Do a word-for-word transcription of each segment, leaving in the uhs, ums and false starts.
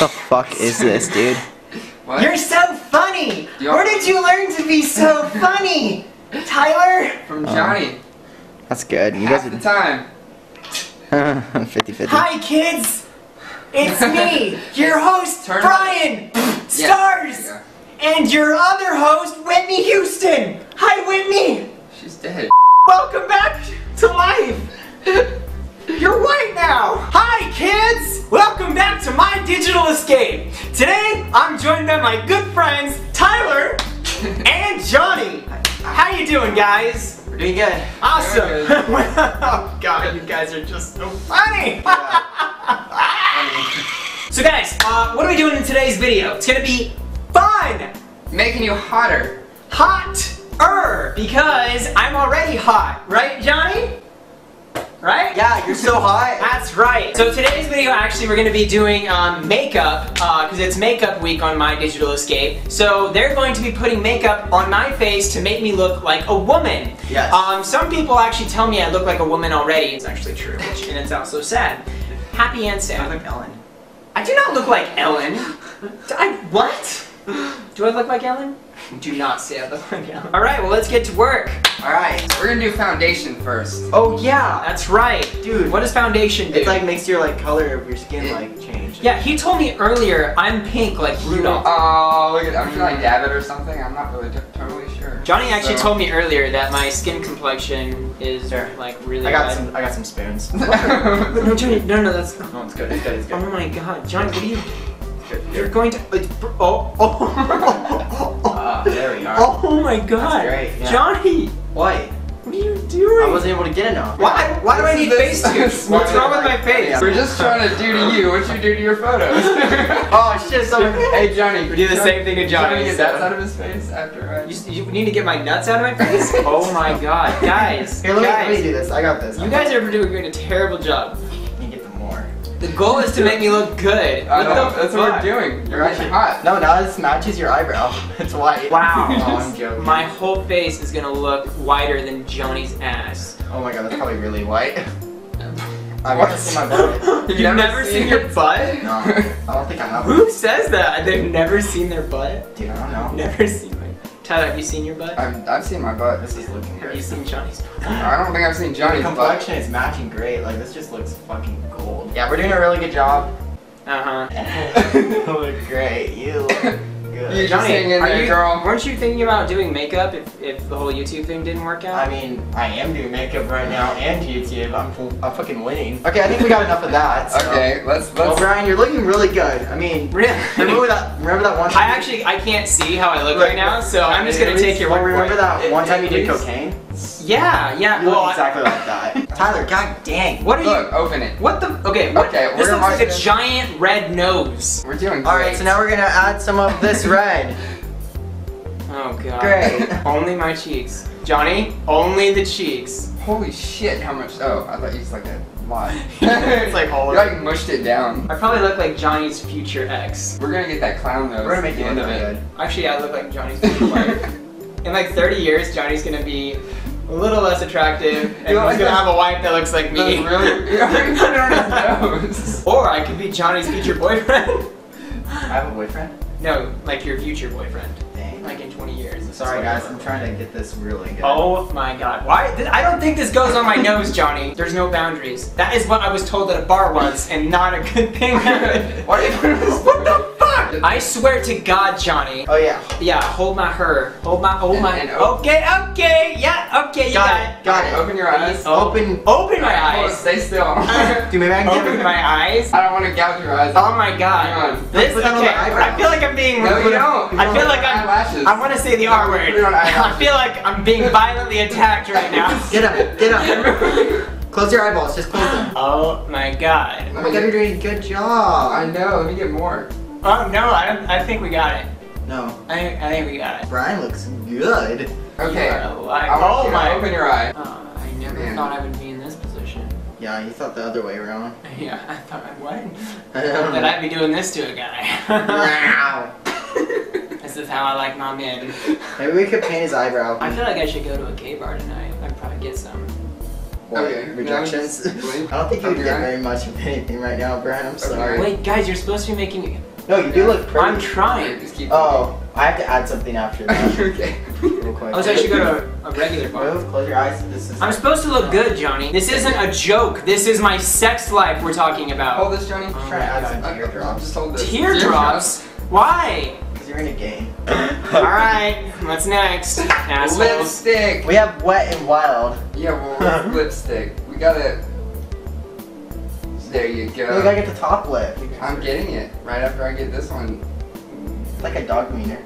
the fuck is this, dude? What? You're so funny! Yo. Where did you learn to be so funny? Tyler? From Johnny. Um, that's good. You Half guys are... the time. fifty fifty. Hi, kids! It's me, your host, Turn Bryan Stars! Yeah. Yeah. And your other host, Whitney Houston! Hi, Whitney! She's dead. Welcome back to life! You're white now! Hi kids! Welcome back to My Digital Escape! Today, I'm joined by my good friends, Tyler and Johnny! How you doing, guys? We're doing good. Awesome! Doing good. Oh god, you guys are just so funny! So guys, uh, what are we doing in today's video? It's gonna be fun! Making you hotter. Hot-er! Because I'm already hot, right Johnny? Right? Yeah, you're so hot. That's right. So today's video, actually, we're going to be doing um, makeup, because uh, it's makeup week on My Digital Escape. So they're going to be putting makeup on my face to make me look like a woman. Yes. Um, some people actually tell me I look like a woman already. It's actually true, which, and it's also sad. Happy and sad. I look like Ellen. I do not look like Ellen. I, what? Do I look like Ellen? Do not say I look like Ellen. Alright, well let's get to work. Alright, so we're gonna do foundation first. Oh yeah, that's right. Dude, what does foundation do? It like makes your like color of your skin it, like change. Yeah, he told me earlier I'm pink like Rudolph. Oh, look at that. I'm trying to dab it or something. I'm not really totally sure. Johnny actually so. told me earlier that my skin complexion is sure. like really I got bad. some I got some spoons. No Johnny, no no that's not. No, it's good, it's good, it's good. Oh my god, Johnny, what are you You're going to. Oh, oh. uh, there we are. Oh my god. That's great, yeah. Johnny. What? What are you doing? I wasn't able to get it off. Why, why do I need face tubes? What's wrong with my face? We're just trying to do to you what you do to your photos. Oh shit, someone. Hey Johnny. We do the same thing to Johnny. Johnny get nuts out of his face after I. You, you need to get my nuts out of my face? Oh my god. Guys. Here, let me, guys. Let me do this. I got this. You I'm guys are doing a terrible job. The goal is to make me look good. I know, that's what we're doing. You're actually hot. No, now this matches your eyebrow. It's white. Wow. Oh, I'm joking. My whole face is gonna look whiter than Johnny's ass. Oh my god, that's probably really white. I've never seen my butt. Have you never, never seen, seen your butt? No, I don't think I have. Who says that? They've never seen their butt? Dude, I don't know. Never seen my butt. Tyler, have you seen your butt? I've, I've seen my butt. This is looking good. Have you seen Johnny's butt? I don't think I've seen Johnny's butt. The complexion is matching great. Like, this just looks fucking gold. Yeah, we're doing a really good job. Uh huh. You look great. You look good. You're Johnny, in there, are you, girl. Weren't you thinking about doing makeup if, if the whole YouTube thing didn't work out? I mean, I am doing makeup right now and YouTube. I'm I'm fucking winning. Okay, I think we got enough of that. So. Okay, let's let's. Well, Bryan, you're looking really good. I mean, really? remember that? Remember that one? Time I actually I can't see how I look right, right now, so I'm just gonna take your word. Remember that one time you did cocaine? Yeah, yeah. You well, look exactly I, like that. Tyler, god dang. What are look, you? Look, open it. What the? Okay, what, okay. This looks like a giant red nose. We're doing great. Alright, so now we're gonna add some of this red. Oh god. Great. Only my cheeks. Johnny, only the cheeks. Holy shit, how much? Oh, I thought you just like a lot. It's like all of you it. You like mushed it down. I probably look like Johnny's future ex. We're gonna get that clown nose. We're gonna make it into it. Good. Actually, I look like Johnny's future wife. In like thirty years, Johnny's gonna be a little less attractive, and he's like gonna have a wife that looks like me. Really? You're already put it on his nose. Or I could be Johnny's future boyfriend. I have a boyfriend? No, like your future boyfriend. Dang. Like in twenty years. That's Sorry guys, I'm trying to get this really good. Oh my god. Why? I don't think this goes on my nose, Johnny. There's no boundaries. That is what I was told at a bar once, and not a good thing. Why did you put this? What the fuck? I swear to God, Johnny. Oh yeah. Yeah, hold my her. Hold my, hold and, my. And okay, okay, yeah, okay, you got, got it. Got it. Open your eyes. Open, open my eyes. Oh, stay still. Dude, maybe I can open my eyes. I don't want to gouge your eyes. Oh my god. Come on. This okay. I feel like I'm being. No, you don't. I feel like I'm. Eyelashes. I want to say the R word. I feel like I'm being violently attacked right now. Get up. Get up. Close your eyeballs. Just close them. Oh my god. Oh my god, you're doing a good job. I know. Let me get more. Oh no, I don't, I think we got it. No. I, I think we got it. Bryan looks good. Okay. Oh my. Open your eye. Uh, I never Man. thought I would be in this position. Yeah, you thought the other way around. Yeah, I thought I would. I don't that know. I'd be doing this to a guy. Wow. This is how I like my men. Maybe we could paint his eyebrow. I feel like I should go to a gay bar tonight. I'd probably get some. or okay, rejections. I don't think you would get very much of anything right now, Bryan. I'm sorry. Wait, guys, you're supposed to be making... No, you yeah. do look pretty. I'm trying. Just keep oh, moving. I have to add something after that. Okay. Real quick. I was actually going to a regular bar. Close your eyes. This is I'm supposed to look good, Johnny. This isn't a joke. This is my sex life we're talking about. Hold this, Johnny. I'm trying to add some teardrops. Just hold this. Teardrops? Why? You're in a game. Alright, what's next? Assholes. Lipstick! We have Wet and Wild. Yeah, well, lipstick. We gotta... There you go. No, we gotta get the top lip. I'm getting it right after I get this one. It's like a dog wiener.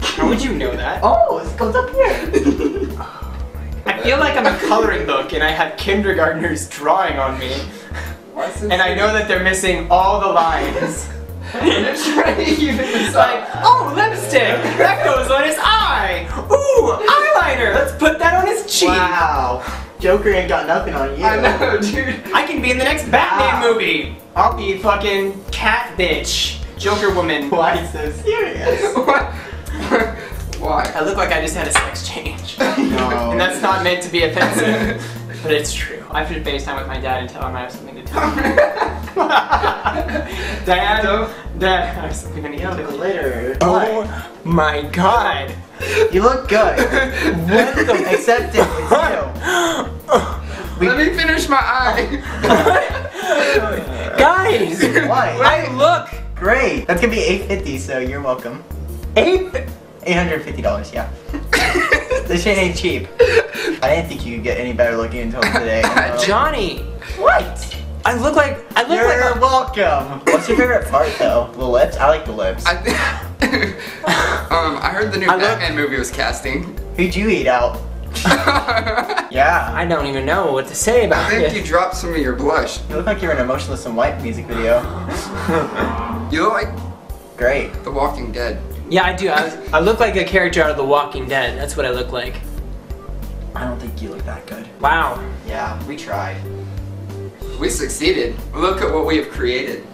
How would you know that? Oh, it comes up here. Oh my God. I feel like I'm a coloring book and I have kindergartners drawing on me. What's and I know that they're missing all the lines. It's like, oh, lipstick! That goes on his eye! Ooh, eyeliner! Let's put that on his cheek! Wow. Joker ain't got nothing on you. I know, dude. I can be in the next Batman wow. movie. I'll be fucking cat bitch. Joker woman. Why are you so serious? What? Why? I look like I just had a sex change. No. And that's not meant to be offensive. But it's true. I should FaceTime with my dad and tell him I have something to tell him. Dad, Dad, I have something I need to do later. Oh what? My God! You look good. What the? Except it, it's you. Let me finish my eye. Guys, why? I look great. That's gonna be eight fifty, so you're welcome. Eight? Eight hundred fifty dollars. Yeah. This shit ain't cheap. I didn't think you could get any better looking until today. Uh, Johnny, what? I look like I look You're like You're welcome. What's your favorite part though? The lips? I like the lips. I um, I heard the new I Batman movie was casting. Who'd you eat out? Yeah, I don't even know what to say about it. I think it. You dropped some of your blush. You look like you're in a Motionless in White music video. You look like great. The Walking Dead. Yeah, I do. I, was, I look like a character out of The Walking Dead. That's what I look like. I don't think you look that good. Wow. Yeah, we tried. We succeeded. Look at what we have created.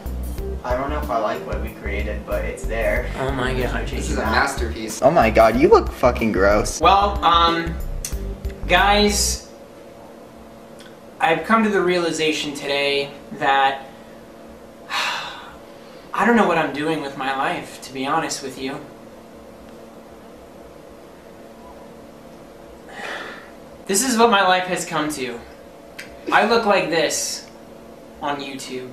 I don't know if I like what we created, but it's there. Oh my God. This is a masterpiece. Oh my God, you look fucking gross. Well, um, guys, I've come to the realization today that I don't know what I'm doing with my life, to be honest with you. This is what my life has come to. I look like this on YouTube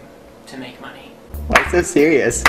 to make money. Why so serious?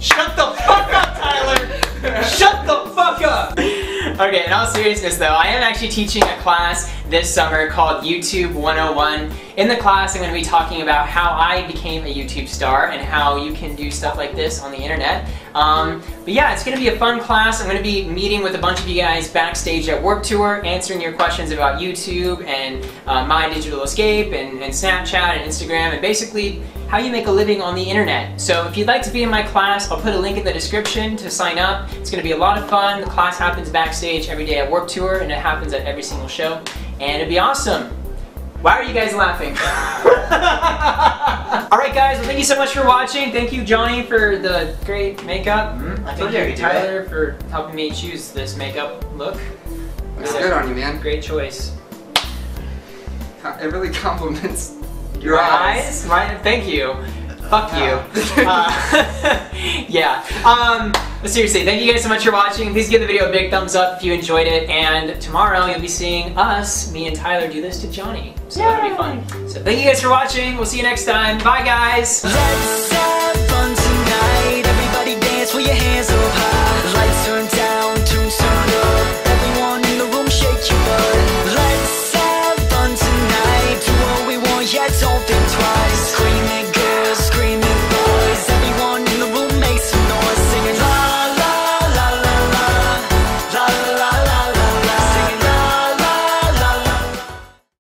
Shut the fuck up, Tyler! Shut the fuck up! Okay, in all seriousness though, I am actually teaching a class this summer called YouTube one oh one. In the class, I'm going to be talking about how I became a YouTube star and how you can do stuff like this on the internet. Um, but yeah, it's going to be a fun class. I'm going to be meeting with a bunch of you guys backstage at Warped Tour, answering your questions about YouTube and uh, My Digital Escape and, and Snapchat and Instagram and basically how you make a living on the internet. So if you'd like to be in my class, I'll put a link in the description to sign up. It's going to be a lot of fun. The class happens backstage every day at Warped Tour and it happens at every single show. And it'd be awesome. Why are you guys laughing? Alright guys, well thank you so much for watching. Thank you Johnny for the great makeup. Mm-hmm. I thank you Tyler for helping me choose this makeup look. Looks good on you, man. Great choice. It really compliments your eyes. Mine? Thank you. Fuck you. Uh, yeah. Um, but seriously, thank you guys so much for watching. Please give the video a big thumbs up if you enjoyed it. And tomorrow you'll be seeing us, me and Tyler, do this to Johnny. So yay, that'll be fun. So thank you guys for watching. We'll see you next time. Bye, guys. Let's have fun tonight. Everybody dance with your hands up high. Lights turn down, tunes turn up. Everyone in the room shake your butt. Let's have fun tonight. Do what we want, yeah, don't think twice.